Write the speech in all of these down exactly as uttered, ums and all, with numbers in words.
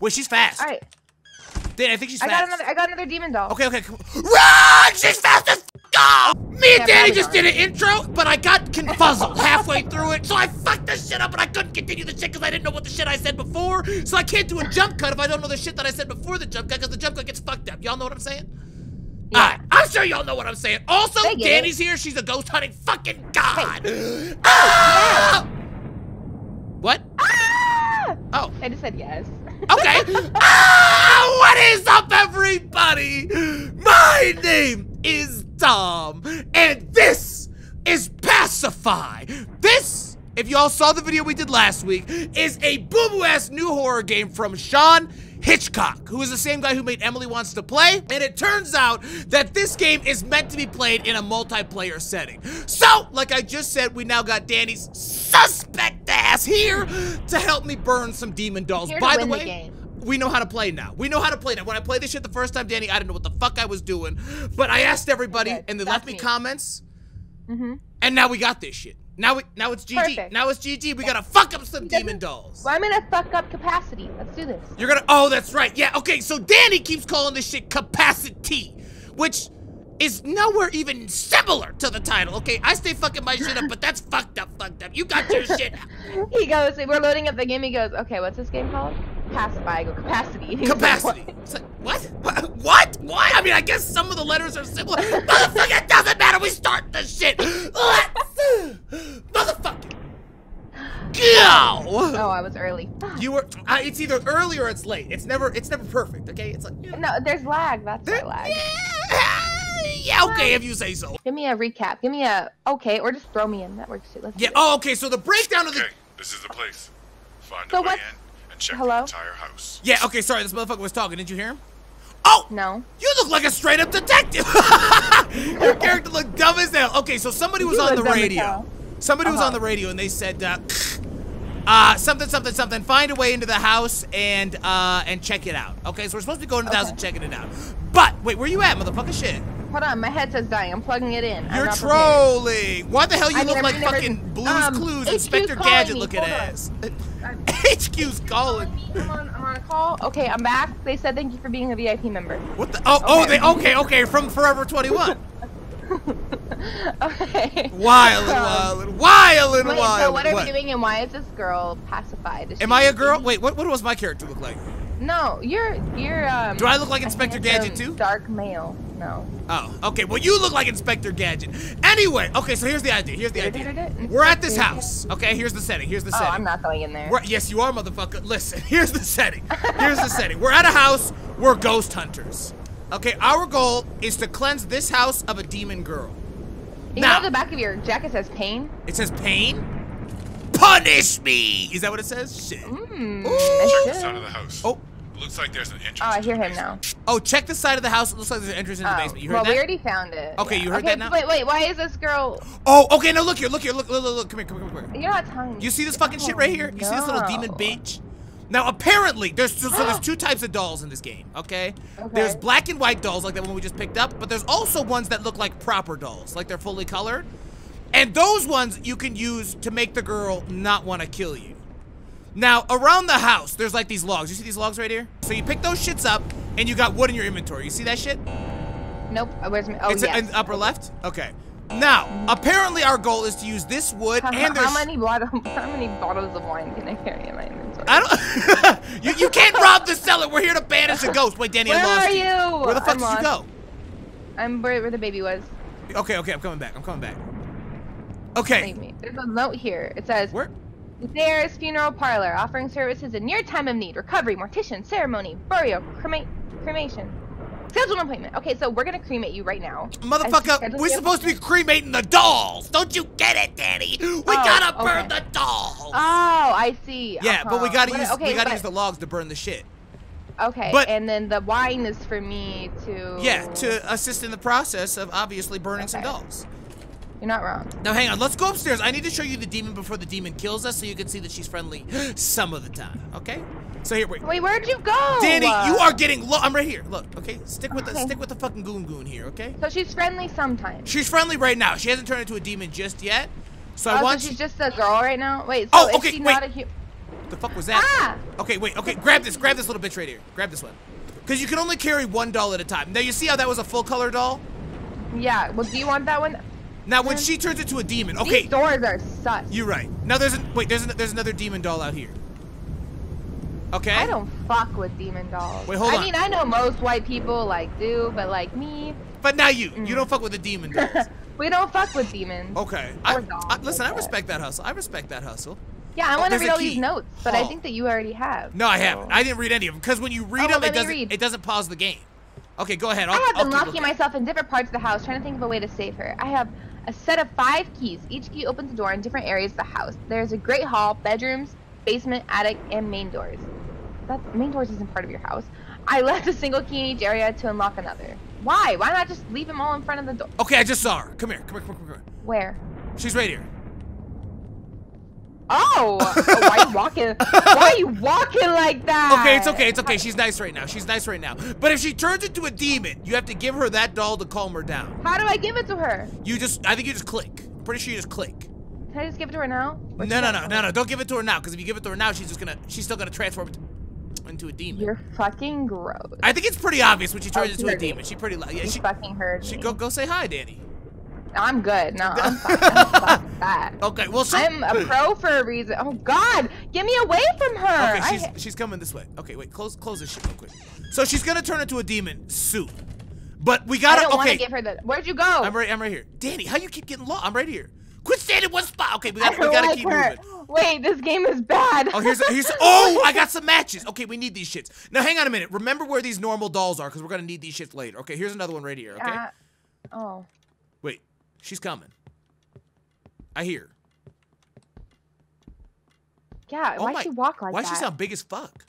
Wait, she's fast. All right. Dude, I think she's I fast. Got another, I got another demon doll. Okay, okay. Come on. Run! She's fast as f***! Oh! Me and yeah, Danny just did an intro, but I got confuzzled halfway through it, so I fucked this shit up and I couldn't continue the shit because I didn't know what the shit I said before, so I can't do a jump cut if I don't know the shit that I said before the jump cut because the jump cut gets fucked up. Y'all know what I'm saying? Yeah. All right. I'm sure y'all know what I'm saying. Also, Danny's it. here. She's a ghost hunting fucking god. Hey. Ah! Yeah. What? Ah! Oh. I just said yes. Okay. Ah, what is up, everybody? My name is Dom, and this is Pacify. This, if y'all saw the video we did last week, is a boo-boo-ass new horror game from Sean Hitchcock, who is the same guy who made Emily Wants to Play, and it turns out that this game is meant to be played in a multiplayer setting. So, like I just said, we now got Danny's suspect ass here to help me burn some demon dolls. By the way, we know how to play now. We know how to play now. When I played this shit the first time, Danny, I didn't know what the fuck I was doing, but I asked everybody, okay, and they left me, me. comments, mm-hmm. and now we got this shit. Now, we, now it's G G. Perfect. Now it's G G. We yeah. gotta fuck up some demon dolls. Well, I'm gonna fuck up capacity. Let's do this. You're gonna. Oh, that's right. Yeah. Okay. So Danny keeps calling this shit capacity, which is nowhere even similar to the title. Okay. I stay fucking my shit up, but that's fucked up. Fucked up. You got your shit up. He goes. We're loading up the game. He goes. Okay. What's this game called? Pacify. I go capacity. He's capacity. Like, what? It's like, what? What? What? Why? I mean, I guess some of the letters are similar. Motherfucker, it doesn't matter. We start this shit. Motherfucker! Go! Oh, I was early. Fuck. You were. Uh, it's either early or it's late. It's never. It's never perfect. Okay. It's like. You know. No, there's lag. That's there, lag. Yeah, yeah. Okay, if you say so. Give me a recap. Give me a. Okay, or just throw me in. That works too. Let's. Yeah. Oh, okay. So the breakdown of the. Okay, this is the place. Find so a way in and check Hello? the entire house. Yeah. Okay. Sorry, this motherfucker was talking. Did you hear him? Oh! No. You look like a straight up detective! Your character looked dumb as hell. Okay, so somebody was you on the radio. Somebody uh-huh. was on the radio and they said, uh, uh, something, something, something, find a way into the house and uh, and check it out. Okay, so we're supposed to go into the okay. house and checking it out. But, wait, where you at, motherfucker? Shit. Hold on, my head says dying. I'm plugging it in. You're trolling. Why the hell you I look mean, like never, fucking Blue's um, Clues, H Q's Inspector Gadget looking ass? H Q's calling. I'm on, I'm on a call. Okay, I'm back. They said thank you for being a V I P member. What the? Oh, okay. oh, they okay, okay, from Forever twenty-one. okay. Wild and wild and wild and Wait, wild. So what are what? we doing and why is this girl pacified? Is Am I a girl? Wait, what? What does my character look like? No, you're you're. Um, Do I look like Inspector Gadget too? Dark male. No. Oh, okay. Well, you look like Inspector Gadget. Anyway, okay. So here's the idea. Here's the idea. We're at this house. Okay. Here's the setting. Here's the setting. Oh, I'm not going in there. We're, yes, you are, motherfucker. Listen. Here's the setting. Here's the setting. We're at a house. We're ghost hunters. Okay. Our goal is to cleanse this house of a demon girl. You now, know the back of your jacket says pain. It says pain. Punish me! Is that what it says? Shit. Mm, check the side of the house. Oh. It looks like there's an entrance. Oh, I hear him now. Oh, check the side of the house. It looks like there's an entrance into oh. the basement. You heard well, that? Well, we already found it. Okay, yeah. you heard okay, that now? Wait, wait, why is this girl... Oh, okay, no, look here, look here, look, look, look, look. Come here, come here, come here. You're not telling me. You see this fucking oh, shit right here? You no. see this little demon bitch? Now, apparently, there's so there's two types of dolls in this game, okay? okay? There's black and white dolls, like that one we just picked up, but there's also ones that look like proper dolls, like they're fully colored. And those ones you can use to make the girl not want to kill you. Now, around the house, there's like these logs. You see these logs right here? So you pick those shits up, and you got wood in your inventory. You see that shit? Nope. Where's my, oh, it's yes. in the upper left? Okay. Now, apparently our goal is to use this wood how, and there's- how many, bottle, how many bottles of wine can I carry in my inventory? I don't- you, you can't rob the cellar. We're here to banish a ghost. Wait, Danny, Where I lost are you. you. Where the fuck I'm did lost. you go? I'm where, where the baby was. Okay, okay. I'm coming back. I'm coming back. Okay. Me. There's a note here. It says, Where? There's funeral parlor offering services in your time of need, recovery, mortician, ceremony, burial, crema cremation. Schedule an appointment. Okay, so we're going to cremate you right now. Motherfucker, we're supposed to be cremating the dolls. Don't you get it, Danny? We oh, got to burn okay. the dolls. Oh, I see. Yeah, uh-huh. but we got to use, okay, we gotta use the logs to burn the shit. Okay, but, and then the wine is for me to... Yeah, to assist in the process of obviously burning okay. some dolls. You're not wrong. Now, hang on. Let's go upstairs. I need to show you the demon before the demon kills us so you can see that she's friendly some of the time, okay? So here, wait. Wait, where'd you go? Danny, you are getting low. I'm right here. Look, okay? Stick with, okay. The, stick with the fucking goon goon here, okay? So she's friendly sometimes. She's friendly right now. She hasn't turned into a demon just yet. So oh, I want so she's you just a girl right now? Wait, so oh, okay, is she wait. not a human? The fuck was that? Ah! Okay, wait, okay, grab this, grab this little bitch right here. Grab this one. Because you can only carry one doll at a time. Now, you see how that was a full color doll? Yeah, well, do you want that one? Now, when she turns into a demon, okay. These doors are sus. You're right. Now, there's, a, wait, there's, a, there's another demon doll out here. Okay. I don't fuck with demon dolls. Wait, hold on. I mean, I know most white people, like, do, but, like, me. But now you. Mm. You don't fuck with the demon dolls. We don't fuck with demons. Okay. I, I, listen, I respect that hustle. I respect that hustle. Yeah, I oh, want to read all these notes, but oh. I think that you already have. No, I haven't. I didn't read any of them, because when you read oh, them, well, it doesn't read. it doesn't pause the game. Okay, go ahead. I'll, I have been locking myself in different parts of the house, trying to think of a way to save her. I have a set of five keys. Each key opens a door in different areas of the house. There's a great hall, bedrooms, basement, attic, and main doors. That main doors isn't part of your house. I left a single key in each area to unlock another. Why? Why not just leave them all in front of the door? Okay, I just saw her. Come here. Come here. Come here. Come here. Where? She's right here. Oh, oh, why are you walking? Why are you walking like that? Okay, it's okay, it's okay. She's nice right now. She's nice right now. But if she turns into a demon, you have to give her that doll to calm her down. How do I give it to her? You just, I think you just click. I'm pretty sure you just click. Can I just give it to her now? Or no, no, no, no, no. Don't give it to her now, because if you give it to her now, she's just gonna, she's still gonna transform into a demon. You're fucking gross. I think it's pretty obvious when she turns oh, into a demon. Me. She pretty, yeah. You she fucking heard she, me. Go, go say hi, Dani. I'm good. No, I'm fine. I'm fine with that. Okay, well, so I'm a pro for a reason. Oh God, get me away from her. Okay, she's I... she's coming this way. Okay, wait, close close this shit real quick. So she's gonna turn into a demon soon, but we gotta. I don't okay. want to give her the. Where'd you go? I'm right. I'm right here. Dani, how you keep getting lost? I'm right here. Quit standing one spot. Okay, we gotta. We gotta like keep her. moving. Wait, this game is bad. Oh, here's here's. Oh, I got some matches. Okay, we need these shits. Now, hang on a minute. Remember where these normal dolls are, because we're gonna need these shits later. Okay, here's another one right here. Okay. Uh, oh. Wait. She's coming. I hear. Yeah, why'd she walk like that? Why'd she sound big as fuck?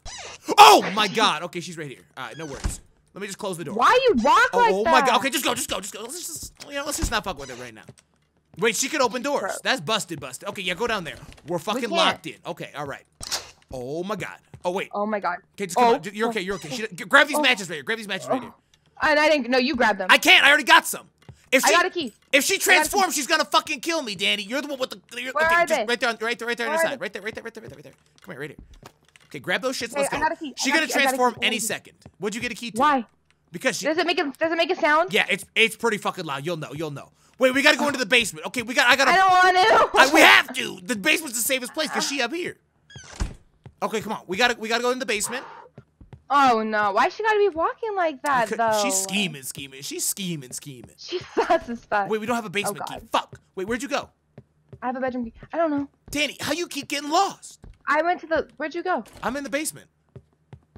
Oh my God. Okay, she's right here. All right, no worries. Let me just close the door. Why you walk like that? Oh my God. Okay, just go, just go, just go. Let's just, you know, let's just not fuck with it right now. Wait, she could open doors. That's busted, busted. Okay, yeah, go down there. We're fucking locked in. Okay, all right. Oh my God. Oh wait. Oh my God. Okay, just come on. You're okay, you're okay. She, grab these matches right here. Grab these matches right here. And I didn't. No, you grab them. I can't. I already got some. If she, I got a key. If she transforms, she's gonna fucking kill me, Dani. You're the one with the. You're, Where okay, are just they? Right there, on, right there, right there, on your side. Right there, right there, right there, right there, right there. Come here, right here. Okay, grab those shits. Hey, let's I go. Got a key. She's gonna key. transform any second. What'd you get a key to? Why? Because she. Does it make a Does it make a sound? Yeah, it's it's pretty fucking loud. You'll know. You'll know. Wait, we gotta go into the basement. Okay, we got. I gotta. I don't want to. I, we have to. The basement's the safest place. Cause she up here. Okay, come on. We gotta we gotta go in the basement. Oh no, why she gotta be walking like that though? She's scheming, scheming, she's scheming, scheming. She's sus as fuck. Wait, we don't have a basement oh, key. Fuck. Wait, where'd you go? I have a bedroom key. I don't know. Dani, how you keep getting lost? I went to the, where'd you go? I'm in the basement.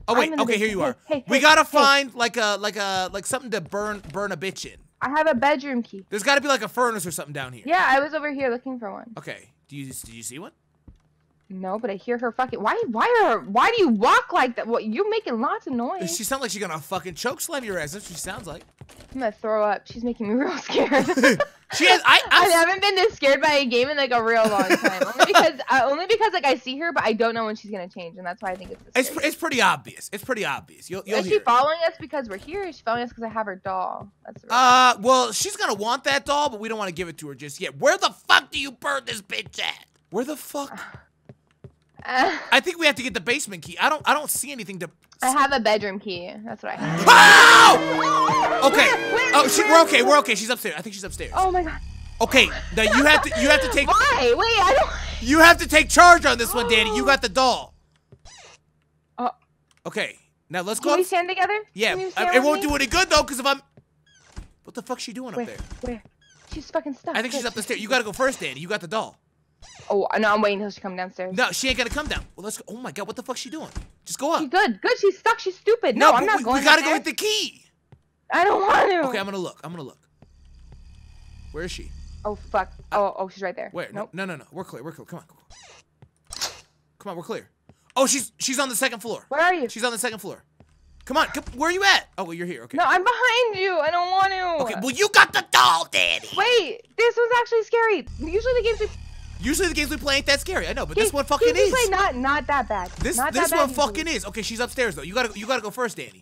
Oh wait, okay, here you are. Hey, hey, we hey, gotta hey. find like a, like a, like something to burn, burn a bitch in. I have a bedroom key. There's gotta be like a furnace or something down here. Yeah, I was over here looking for one. Okay, do you, did you see one? No, but I hear her fucking. Why? Why are? Why do you walk like that? What? You're making lots of noise. She sounds like she's gonna fucking choke slam your ass. That's what she sounds like. I'm gonna throw up. She's making me real scared. She has. I. I, I haven't been this scared by a game in like a real long time. Only because, uh, only because like I see her, but I don't know when she's gonna change, and that's why I think it's. This it's. Pr it's pretty obvious. It's pretty obvious. You'll. you'll is she hear following it. us because we're here? Or is she following us because I have her doll? That's. Uh. Thing. Well, she's gonna want that doll, but we don't want to give it to her just yet. Where the fuck do you burn this bitch at? Where the fuck? Uh, I think we have to get the basement key. I don't. I don't see anything to. I have a bedroom key. That's what I have. Oh! Okay. Where, where, oh, she, we're okay. We're okay. She's upstairs. I think she's upstairs. Oh my God. Okay. Now you have to. You have to take. Why? Wait. I don't. You have to take charge on this one, Dani. You got the doll. Oh. Okay. Now let's go. Can we stand together? Yeah. Stand I, it won't me? do any good though, because if I'm. What the fuck's she doing where, up there? Where? She's fucking stuck. I think where? she's up the stairs. You gotta go first, Dani. You got the doll. Oh, no, I'm waiting until she comes downstairs. No, she ain't gonna come down. Well, let's go. Oh my God, what the fuck's she doing? Just go up. She's good, good. She's stuck. She's stupid. No, no I'm not we, going. We gotta go with the key. I don't want to. Okay, I'm gonna look. I'm gonna look. Where is she? Oh fuck. Oh, oh, she's right there. Where? Nope. No, no, no. We're clear. We're clear. Come on, come on. Come on, we're clear. Oh, she's she's on the second floor. Where are you? She's on the second floor. Come on. Come, where are you at? Oh, well, you're here. Okay. No, I'm behind you. I don't want to. Okay. Well, you got the doll, Dani. Wait, this one's actually scary. Usually the game's. Usually the games we play ain't that scary. I know, but G this one fucking is. Play not not that bad. This not this bad one fucking is. Okay, she's upstairs though. You gotta you gotta go first, Dani.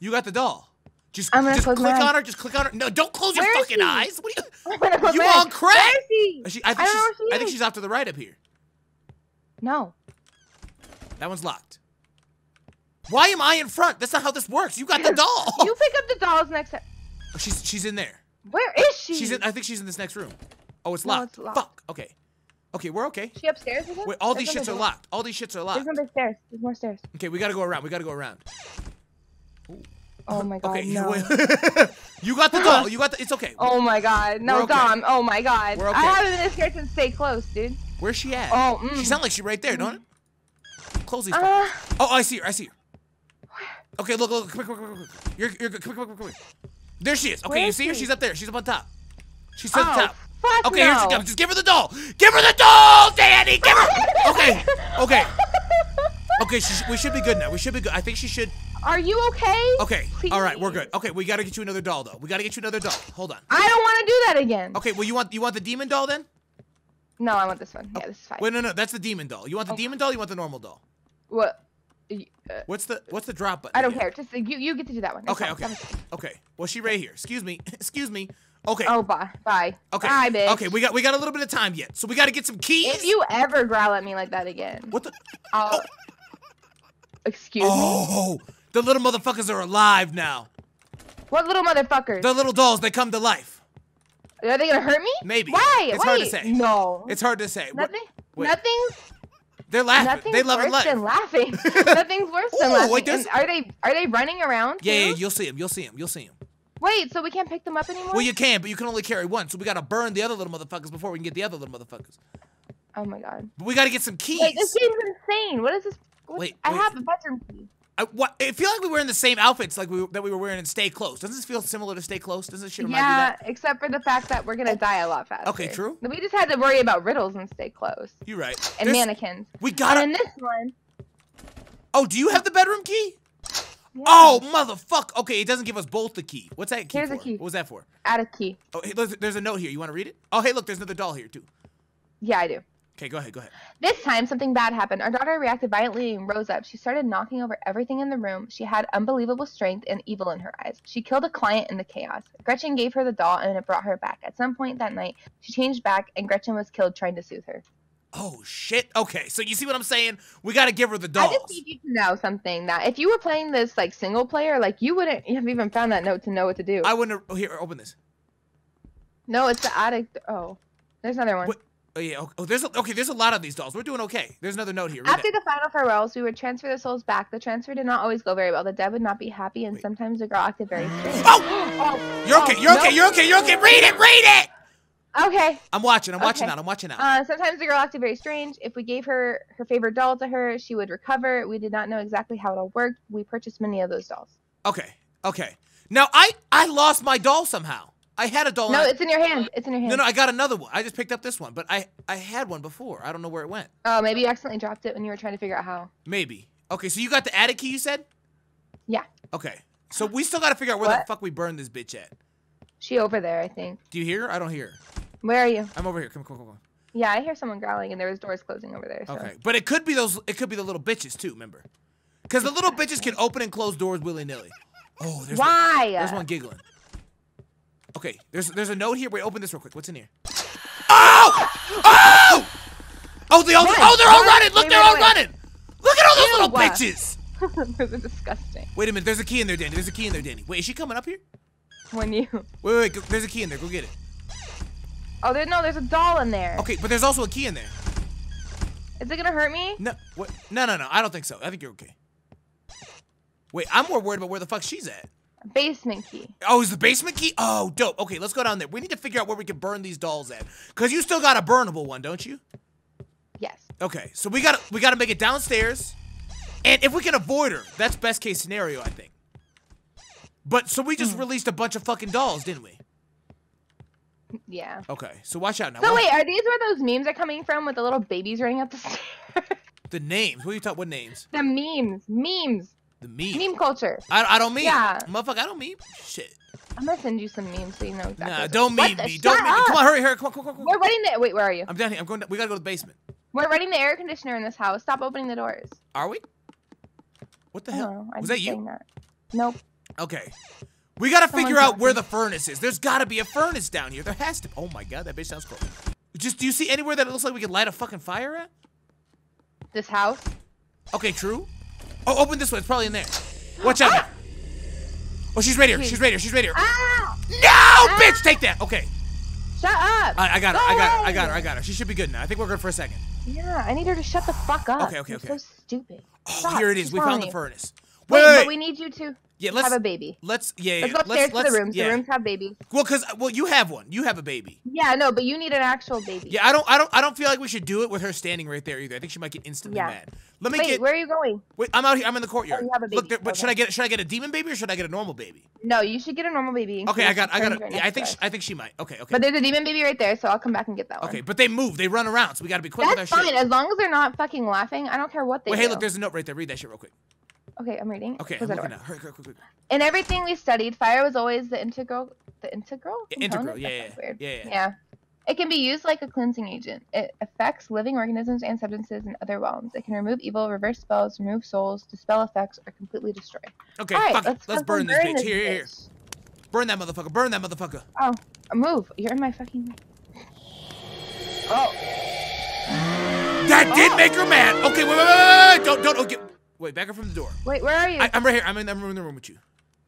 You got the doll. Just just click on her. Just click on her. No, don't close where your fucking eyes. What are you? You on crack? Where is she? She, I, think I, don't know where she is. I think she's off to the right up here. No. That one's locked. Why am I in front? That's not how this works. You got the doll. You pick up the dolls next time. Oh, she's she's in there. Where is she? She's in, I think she's in this next room. Oh, it's locked. No, it's locked. Fuck. Okay. Okay, we're okay. She upstairs again? Wait, all There's these shits are locked. All these shits are locked. There's more stairs. There's more stairs. Okay, we gotta go around. We gotta go around. Ooh. Oh my god. Okay, no. You got the doll. You got the. It's okay. Oh my god. No, okay. Dom. Oh my god. We're okay. I haven't been this scared since Stay Close, dude. Where's she at? Oh. Mm. She sounds like she's right there, mm. don't it? Close these. Uh, oh, I see her. I see her. Okay, look, look, quick, quick, quick, quick. You're, you're good. Quick, quick, quick, quick. There she is. Okay, Where you is see she? her? She's up there. She's up on top. She's up oh, top. Fuck okay, no. here she comes. Just give her the doll. Give her the doll, Dani. Give her. Okay, okay, okay. She, we should be good now. We should be good. I think she should. Are you okay? Okay. Please. All right, we're good. Okay, we gotta get you another doll though. We gotta get you another doll. Hold on. I don't want to do that again. Okay, well you want you want the demon doll then? No, I want this one. Yeah, this is fine. Wait, no, no, that's the demon doll. You want the oh. demon doll? Or you want the normal doll? What? What's the what's the drop button? I don't again? care. Just you you get to do that one. That's okay, fine. okay, okay. Well, she right here. Excuse me, excuse me. Okay. Oh, bye, bye. Okay. Bye, bitch. Okay, we got we got a little bit of time yet, so we got to get some keys. If you ever growl at me like that again, what the? Uh, oh. Excuse oh, me. Oh, the little motherfuckers are alive now. What little motherfuckers? The little dolls. They come to life. Are they gonna hurt me? Maybe. Why? It's Wait. hard to say. No. It's hard to say. Nothing. Nothing's. They're laughing. Nothing's they love worse life. than laughing. Nothing's worse Ooh, than laughing. Wait, are they are they running around? Yeah, too? yeah, you'll see them. You'll see them. You'll see them. Wait, so we can't pick them up anymore? Well, you can, but you can only carry one. So we gotta burn the other little motherfuckers before we can get the other little motherfuckers. Oh my god. But we gotta get some keys. Wait, this game's insane. What is this? What's, wait, I wait. have a bedroom key. I what? It feels like we were in the same outfits like we that we were wearing in Stay Close. Doesn't this feel similar to Stay Close? Doesn't this shit remind yeah, you that? Yeah, except for the fact that we're gonna die a lot faster. Okay, true. We just had to worry about riddles and Stay Close. You're right. And There's, mannequins. We got it. And in this one. Oh, do you have the bedroom key? Yeah. Oh, motherfuck. Okay, it doesn't give us both the key. What's that key Here's for? a key. What was that for? Add a key. Oh, hey, there's a note here. You want to read it? Oh, hey, look, there's another doll here, too. Yeah, I do. Okay, go ahead, go ahead. This time, something bad happened. Our daughter reacted violently and rose up. She started knocking over everything in the room. She had unbelievable strength and evil in her eyes. She killed a client in the chaos. Gretchen gave her the doll, and it brought her back. At some point that night, she changed back, and Gretchen was killed trying to soothe her. Oh, shit. Okay, so you see what I'm saying? We got to give her the doll. I just need you to know something. That if you were playing this, like, single player, like, you wouldn't have even found that note to know what to do. I wouldn't have... Here, open this. No, it's the attic... Oh, there's another one. What? Oh, yeah. Oh, there's a, okay. There's a lot of these dolls. We're doing okay. There's another note here. Read After that. the final farewells, we would transfer the souls back. The transfer did not always go very well. The dead would not be happy, and Wait. sometimes the girl acted very strange. Oh! oh! You're okay. You're oh, okay. No. You're okay. You're okay. Read it. Read it. Okay. I'm watching. I'm okay. watching out. I'm watching out. Uh, sometimes the girl acted very strange. If we gave her her favorite doll to her, she would recover. We did not know exactly how it all worked. We purchased many of those dolls. Okay. Okay. Now I I lost my doll somehow. I had a doll. No, it's in your hand. It's in your hand. No, no, I got another one. I just picked up this one, but I I had one before. I don't know where it went. Oh, maybe you accidentally dropped it when you were trying to figure out how. Maybe. Okay, so you got the attic key, you said? Yeah. Okay. So we still got to figure out where what? the fuck we burned this bitch at. She over there, I think. Do you hear her? I don't hear her. Where are you? I'm over here. Come on, come on, come on. Yeah, I hear someone growling, and there was doors closing over there. So. Okay, but it could be those. It could be the little bitches too. Remember? Because the little bitches can open and close doors willy nilly. Oh, there's why? One, there's one giggling. Okay, there's there's a note here. Wait, open this real quick. What's in here? Oh! Oh! Oh, they all, oh they're all running! Look, they're all running! Look at all those little bitches! Those are disgusting. Wait a minute, there's a key in there, Dani. There's a key in there, Dani. Wait, is she coming up here? When you... Wait, wait, wait. Go, there's a key in there. Go get it. Oh, there, no, there's a doll in there. Okay, but there's also a key in there. Is it gonna hurt me? No, what? No, no, no. I don't think so. I think you're okay. Wait, I'm more worried about where the fuck she's at. Basement key. Oh, is the basement key? Oh, dope. Okay, let's go down there. We need to figure out where we can burn these dolls at. Cause you still got a burnable one, don't you? Yes. Okay, so we gotta we gotta make it downstairs. And if we can avoid her, that's best case scenario, I think. But so we just mm. released a bunch of fucking dolls, didn't we? Yeah. Okay, so watch out now. So watch. wait, are these where those memes are coming from with the little babies running up the stairs? The names. What are you talking what names? The memes. Memes. The meme. Meme culture. I, I don't meme. Yeah. Motherfucker, I don't meme. Shit. I'm gonna send you some memes so you know exactly. Nah, don't meme me. Don't meme me. Come on, hurry, hurry. Come on, come on, come on. We're running the... Wait, where are you? I'm down here. I'm going down. We gotta go to the basement. We're running the air conditioner in this house. Stop opening the doors. Are we? What the hell? No, I'm Was that you? That. Nope. Okay. We gotta Someone's figure out talking. where the furnace is. There's gotta be a furnace down here. There has to be. Oh my god, that bitch sounds cool. Just, do you see anywhere that it looks like we could light a fucking fire at? This house? Okay, true. Oh, open this way. It's probably in there. Watch out. Ah! Oh, she's right here. She's right here. She's right here. Ah! No, ah! Bitch, take that. Okay. Shut up. I, I got her. Go I got her. I got her. I got her. She should be good now. I think we're good for a second. Yeah, I need her to shut the fuck up. Okay, okay, okay. You're so stupid. Oh, stop. Here it is. She's we found you. The furnace. Wait, wait, but we need you to yeah, let's, have a baby. Let's yeah, yeah. Let's go upstairs let's, to let's, the rooms. Yeah. The rooms have babies. Well, cause well, you have one. You have a baby. Yeah, no, but you need an actual baby. Yeah, I don't, I don't, I don't feel like we should do it with her standing right there either. I think she might get instantly yeah. mad. Let me wait, get. Where are you going? Wait, I'm out here. I'm in the courtyard. Oh, you have a baby. Look, there, but okay. should I get, should I get a demon baby or should I get a normal baby? No, you should get a normal baby. Okay, I got, I got. Right yeah, I think, she, I think she might. Okay, okay. But there's a demon baby right there, so I'll come back and get that one. Okay, but they move. They run around, so we got to be quick. That's with our fine, shit. As long as they're not fucking laughing. I don't care what they. Well, hey, look, there's a note right there. Read that shit real quick. Okay, I'm reading. Okay, I'm looking now. Hurry, hurry, hurry, hurry. In everything we studied, fire was always the integral, the integral. Yeah, integral, yeah, yeah, weird. yeah, yeah. Yeah, it can be used like a cleansing agent. It affects living organisms and substances in other realms. It can remove evil, reverse spells, remove souls, dispel effects, or completely destroy. Okay, right, fuck let's, let's burn, burn this bitch. This here, here, here. Burn that motherfucker. Burn that motherfucker. Oh, move! You're in my fucking. Oh. That oh. did make her mad. Okay, wait, wait, wait, wait. Don't, don't, don't get. Wait, back up from the door. Wait, where are you? I, I'm right here. I'm in, I'm in the room with you.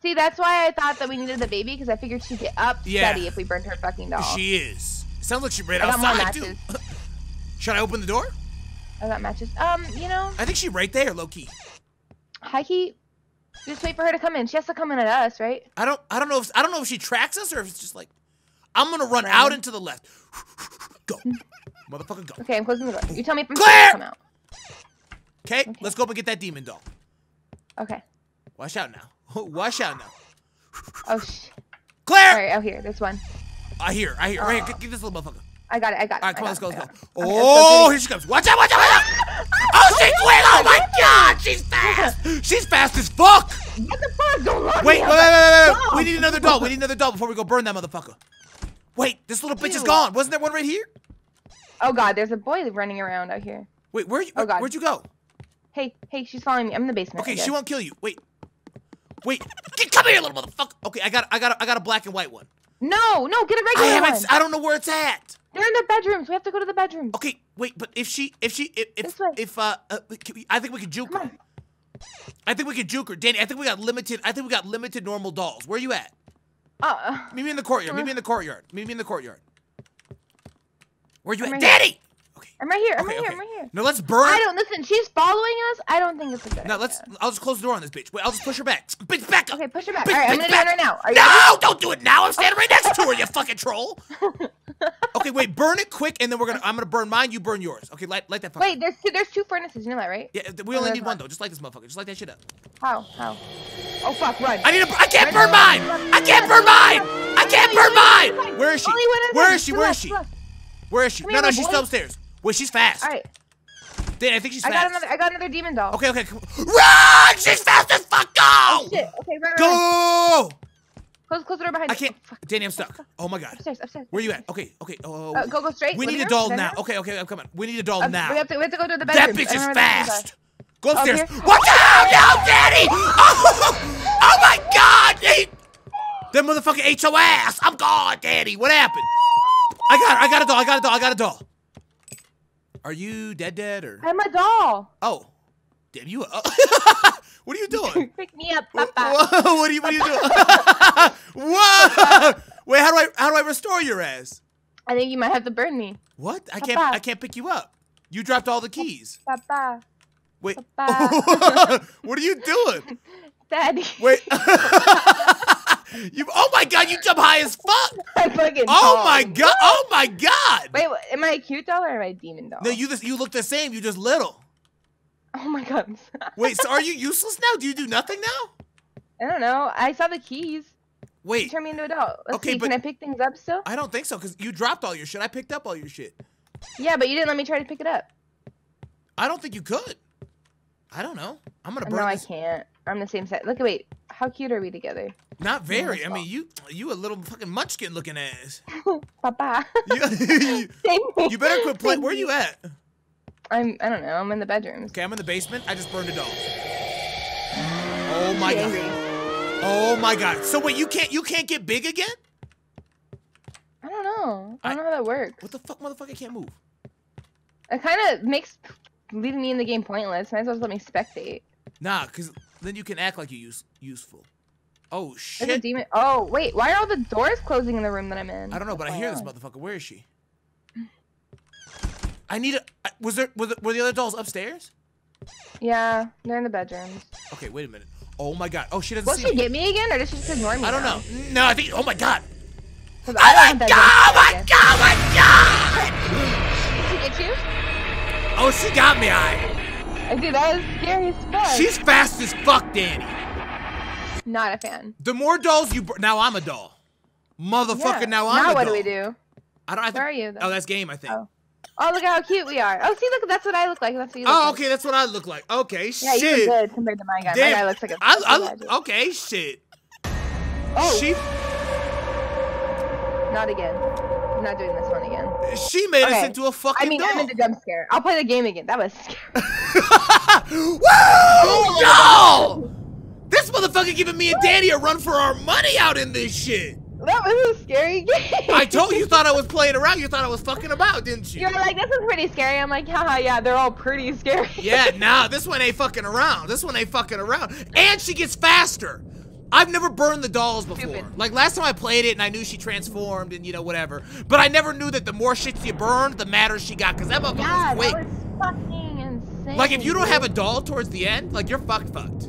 See, that's why I thought that we needed the baby, because I figured she'd get up yeah. steady if we burned her fucking doll. She is. Sounds like she's right I outside, too. Should I open the door? I got matches. Um, you know. I think she's right there, low-key. High-key? Just wait for her to come in. She has to come in at us, right? I don't I don't know if I don't know if she tracks us or if it's just like, I'm going to run right. out into the left. Go. Motherfucker, go. Okay, I'm closing the door. You tell me if I'm supposed to come out. Okay, let's go up and get that demon doll. Okay. Watch out now. Watch out now. Oh, sh. Claire! All right, out here. This one. I hear. I hear. Oh. Right here. Get, get this little motherfucker. I got it. I got it. All right, come on. Let's go. Let's go. Oh, okay, here she comes. Watch out. Watch out. Watch out. Oh, she's quick. Oh, my God. She's fast. She's fast as fuck. What the fuck? Don't lock me. Wait, wait, wait, wait, wait. We need another doll. We need another doll before we go burn that motherfucker. Wait, this little bitch Ew. is gone. Wasn't there one right here? Oh, God. There's a boy running around out here. Wait, where? Oh, God. Where'd you go? Hey, hey, she's following me. I'm in the basement. Okay, she won't kill you. Wait. Wait. Get, come here, little motherfucker. Okay, I got I got I got a black and white one. No, no, get a regular I one. It, I don't know where it's at. They're in the bedrooms. We have to go to the bedrooms. Okay, wait, but if she if she if if, if uh, uh we, I think we could juke her. I think we could juke her. Dani, I think we got limited I think we got limited normal dolls. Where are you at? Uh Meet me in the courtyard. Uh, Meet me in the courtyard. Meet me in the courtyard. Where are you I'm at? Right Dani! Okay. I'm right here. I'm okay, right okay. here. I'm right here. No, let's burn. I don't listen. She's following us. I don't think it's a good idea. No, let's. I'll just close the door on this bitch. Wait, I'll just push her back. Bitch, back up. Okay, push her back. Bitch, all right, I'm gonna do it right now. Are you no, ready? Don't do it now. I'm standing right next to her. You fucking troll. Okay, wait. Burn it quick, and then we're gonna. I'm gonna burn mine. You burn yours. Okay, light, light that. Fucker. Wait, there's two, there's two furnaces. You know that, right? Yeah, we oh, only need one, one though. Just light this motherfucker. Just light that shit up. How? How? Oh fuck! Run. I need a. I can't burn mine. I can't burn mine. I can't burn mine. Where is she? Where is she? Where is she? Where is she? No, no, she's still upstairs. Wait, she's fast. All right. Dude, I think she's I fast. Got another, I got another demon doll. Okay, okay. Come on. Run! She's fast as fuck. Go! Oh, shit. Okay, right, right, go! Close, close the door behind you. I can't. Oh, Dani, I'm stuck. Oh, my God. Upstairs, upstairs. Where are you at? Okay, okay. Oh. Uh, go, go straight. We need a doll now. Okay, okay. I'm coming. We need a doll now. We have to, we have to go to the bedroom. That bitch is fast. Go upstairs. Up Watch out! No, Dani! Oh! Oh, my God! He... That motherfucker ate your ass. I'm gone, Dani. What happened? I got her. I got a doll. I got a doll. I got a doll. Are you dead dead or? I'm a doll. Oh. Damn you. Uh, what are you doing? Pick me up, Papa. Whoa, what are you, what are you doing? Whoa. Wait, how do I how do I restore your ass? I think you might have to burn me. What? I can't Papa. I can't pick you up. You dropped all the keys. Papa. Wait. Papa. What are you doing? Daddy. Wait. You, oh my God! You jump high as fuck. I fucking. Oh my God! Oh my God! Wait, what, am I a cute doll or am I a demon doll? No, you just you look the same. You just little. Oh my God! Wait, so are you useless now? Do you do nothing now? I don't know. I saw the keys. Wait. You turned me into a doll. Let's okay, see. But can I pick things up still? I don't think so, cause you dropped all your shit. I picked up all your shit. Yeah, but you didn't let me try to pick it up. I don't think you could. I don't know. I'm gonna burn. No, this. I can't. I'm the same size. Look, wait. How cute are we together? Not very. I mean, you you a little fucking munchkin looking ass. Papa. You, you, you better quit playing. Where are you at? I'm, I don't know. I'm in the bedroom. Okay, I'm in the basement. I just burned a doll. Oh my God. Oh my God. So wait, you can't you can't get big again? I don't know. I don't I, know how that works. What the fuck, motherfucker? I can't move. It kind of makes leaving me in the game pointless. Might as well just let me spectate. Nah, because then you can act like you're use useful. Oh, shit. There's a demon. Oh, wait. Why are all the doors closing in the room that I'm in? I don't know, but oh, I hear this motherfucker. Where is she? I need a... Was there... Were the, were the other dolls upstairs? Yeah. They're in the bedrooms. Okay, wait a minute. Oh, my God. Oh, she doesn't Will see Will she me. get me again, or does she just ignore me I don't now? know. No, I think... Oh, my God. Oh, my God. God. Oh, my God. Oh, my God. Did she get you? Oh, she got me. I... Dude, that was scary as fuck. She's fast as fuck, Dani. Not a fan. The more dolls you... Now I'm a doll. Motherfucker, yeah. now I'm now a doll. Now what do we do? I don't... I Where are you, though? Oh, that's game, I think. Oh. Oh, look at how cute we are. Oh, see, look, that's what I look like. That's what you look oh, okay, like. that's what I look like. Okay, yeah, shit. Yeah, you look good compared to my guy. Damn. My guy looks like a... I, I look, okay, shit. Oh. She... Not again. I'm not doing this one again. She made okay. us into a fucking I mean, doll. I'm into jump scare. I'll play the game again. That was scary. Woo! No! This motherfucker giving me and Dani a run for our money out in this shit. That was a scary game. I told you, you thought I was playing around. You thought I was fucking about, didn't you? You were like, this is pretty scary. I'm like, haha, yeah, they're all pretty scary. Yeah, nah, this one ain't fucking around. This one ain't fucking around. And she gets faster. I've never burned the dolls before. Stupid. Like, last time I played it, and I knew she transformed and, you know, whatever. But I never knew that the more shit you burned, the madder she got. Because that motherfucker yeah, was that was fucking insane. Like, if you don't have a doll towards the end, like, you're fucked fucked.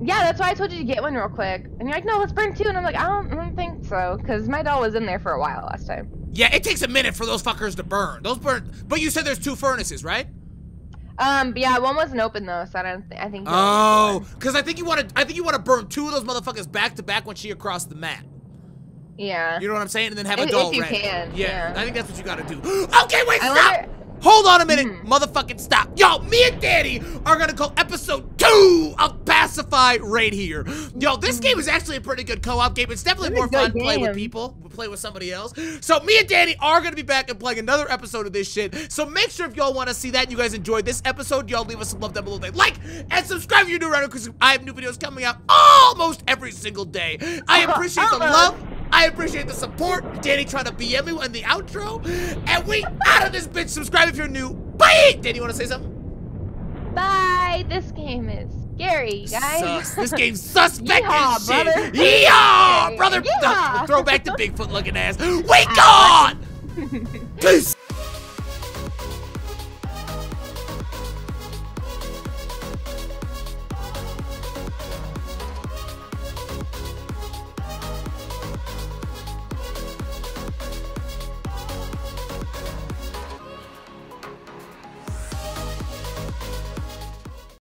Yeah, that's why I told you to get one real quick. And you're like, no, let's burn two. And I'm like, I don't, I don't think so. Because my doll was in there for a while last time. Yeah, it takes a minute for those fuckers to burn. Those burn. But you said there's two furnaces, right? Um, yeah, one wasn't open, though, so I don't th I think. Oh, because I think you want to I think you want to burn two of those motherfuckers back to back when she across the map. Yeah. You know what I'm saying? And then have if, a doll if you red. can. Yeah, yeah, I think that's what you got to do. Okay, wait, I stop. Wonder... Hold on a minute, mm-hmm. motherfucking stop. Yo, me and Dani are gonna call episode two of Pacify right here. Yo, this game is actually a pretty good co-op game. It's definitely more fun to play with people, play with somebody else. So me and Dani are gonna be back and playing another episode of this shit. So make sure if y'all wanna see that, you guys enjoyed this episode, y'all leave us some love down below. They like and subscribe if you're new around because I have new videos coming out almost every single day. I appreciate oh, the love. I appreciate the support. Dani trying to B M me in the outro. And we out of this bitch. Subscribe if you're new. Bye! Dani, you want to say something? Bye! This game is scary, guys. Sus. This game's suspect as shit. Brother. Yeehaw! Brother, Yeehaw. Th throwback to Bigfoot looking ass. We gone! Peace!